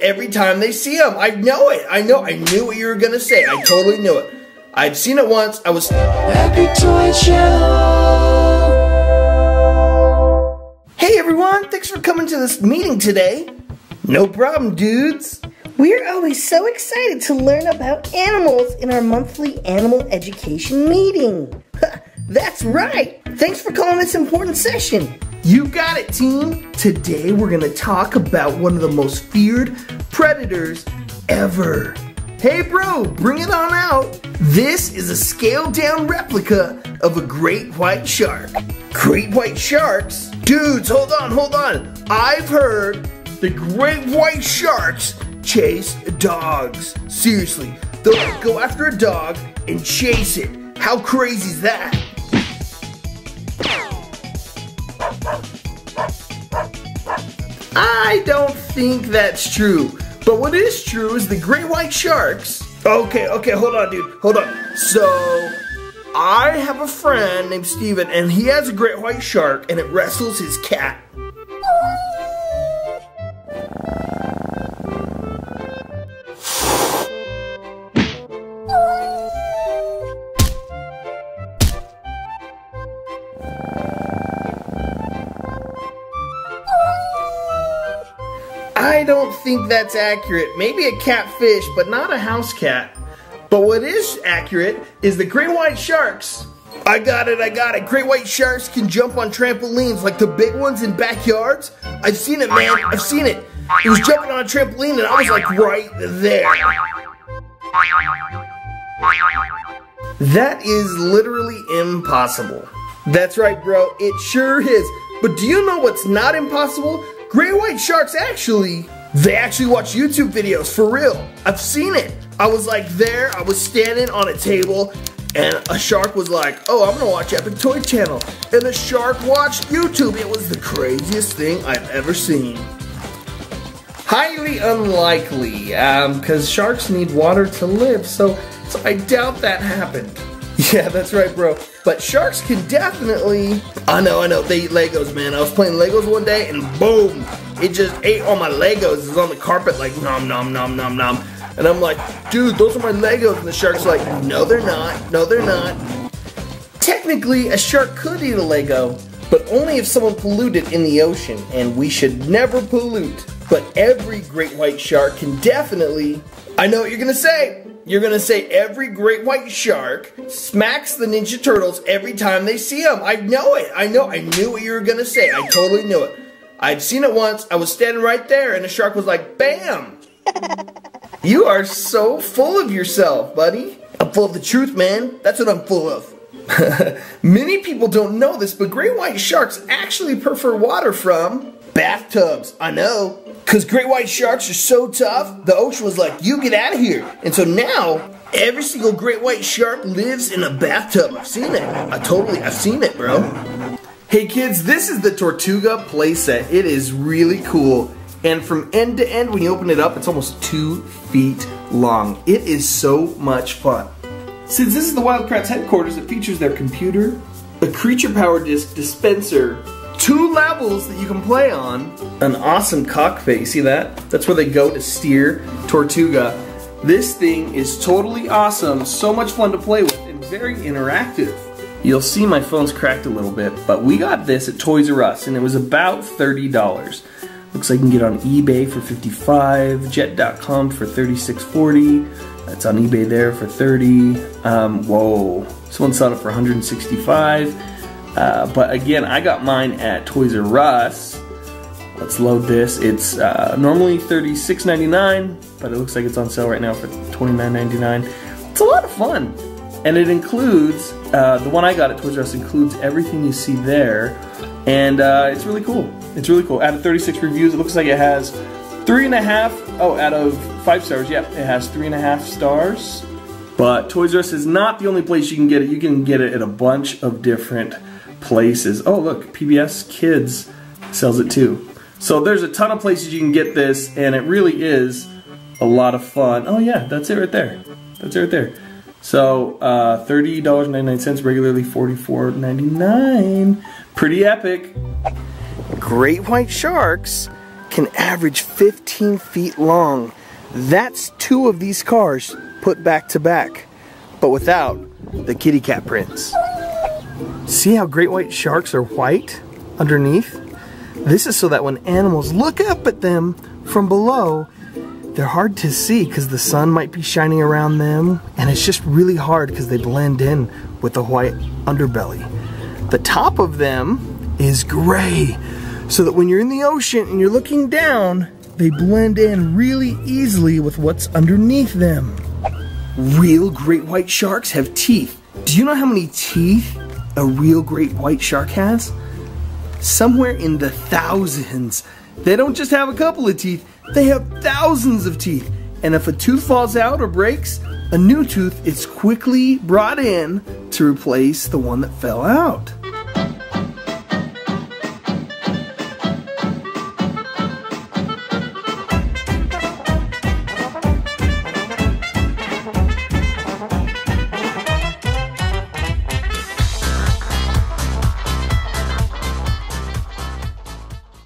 every time they see them. I know it. I know. I knew what you were going to say. I totally knew it. I'd seen it once. I was... Happy Toy Channel. Hey, everyone. Thanks for coming to this meeting today. No problem, dudes. We're always so excited to learn about animals in our monthly animal education meeting. That's right. Thanks for calling this important session. You got it, team. Today, we're going to talk about one of the most feared predators ever. Hey, bro, bring it on out. This is a scaled-down replica of a great white shark. Great white sharks? Dudes, hold on. I've heard the great white sharks chase dogs. Seriously, they'll go after a dog and chase it. How crazy is that? I don't think that's true. But what is true is the great white sharks. Okay, hold on. So, I have a friend named Steven, and he has a great white shark, and it wrestles his cat. I don't think that's accurate. Maybe a catfish, but not a house cat. But what is accurate is the great white sharks. I got it. Great white sharks can jump on trampolines like the big ones in backyards. I've seen it, man. I've seen it. He was jumping on a trampoline and I was like right there. That is literally impossible. That's right, bro. It sure is. But do you know what's not impossible? Great white sharks actually watch YouTube videos, for real. I've seen it. I was like there, I was standing on a table, and a shark was like, oh, I'm gonna watch Epic Toy Channel. And the shark watched YouTube. It was the craziest thing I've ever seen. Highly unlikely, because sharks need water to live, so I doubt that happened. Yeah, that's right, bro. But sharks can definitely... I know. They eat Legos, man. I was playing Legos one day, and boom. It just ate all my Legos. It was on the carpet like, nom, nom. And I'm like, dude, those are my Legos. And the shark's like, no, they're not. Technically, a shark could eat a Lego, but only if someone polluted in the ocean. And we should never pollute. But every great white shark can definitely... I know what you're going to say. You're going to say every great white shark smacks the Ninja Turtles every time they see them. I know it. I knew what you were going to say. I totally knew it. I'd seen it once. I was standing right there, and the shark was like, bam. You are so full of yourself, buddy. I'm full of the truth, man. That's what I'm full of. Many people don't know this, but great white sharks actually prefer water from bathtubs. I know. Because great white sharks are so tough, the ocean was like, you get out of here. And so now, every single great white shark lives in a bathtub. I've seen it. I've seen it, bro. Hey, kids, this is the Tortuga playset. It is really cool. And from end to end, when you open it up, it's almost 2 feet long. It is so much fun. Since this is the Wild Kratts headquarters, it features their computer, a creature power disc dispenser, 2 levels that you can play on, an awesome cockpit, you see that? That's where they go to steer Tortuga. This thing is totally awesome, so much fun to play with, and very interactive. You'll see my phone's cracked a little bit, but we got this at Toys R Us, and it was about $30. Looks like you can get on eBay for $55, Jet.com for $36.40, that's on eBay there for $30. Whoa, someone sold it for $165. But again, I got mine at Toys R Us. Let's load this. It's normally $36.99, but it looks like it's on sale right now for $29.99. It's a lot of fun. And it includes, the one I got at Toys R Us includes everything you see there. And it's really cool. It's really cool. Out of 36 reviews, it looks like it has 3.5. Oh, out of 5 stars, yep, it has 3.5 stars. But Toys R Us is not the only place you can get it. You can get it at a bunch of different places. Oh, look, PBS Kids sells it too. So there's a ton of places you can get this, and it really is a lot of fun. Oh yeah, that's it right there. So $30.99, regularly $44.99. Pretty epic. Great white sharks can average 15 feet long. That's two of these cars put back to back, but without the kitty cat prints. See how great white sharks are white underneath? This is so that when animals look up at them from below, they're hard to see because the sun might be shining around them, and it's just really hard because they blend in with the white underbelly. The top of them is gray, so that when you're in the ocean and you're looking down, they blend in really easily with what's underneath them. Real great white sharks have teeth. Do you know how many teeth a real great white shark has? Somewhere in the thousands. They don't just have a couple of teeth, they have thousands of teeth. And if a tooth falls out or breaks, a new tooth is quickly brought in to replace the one that fell out.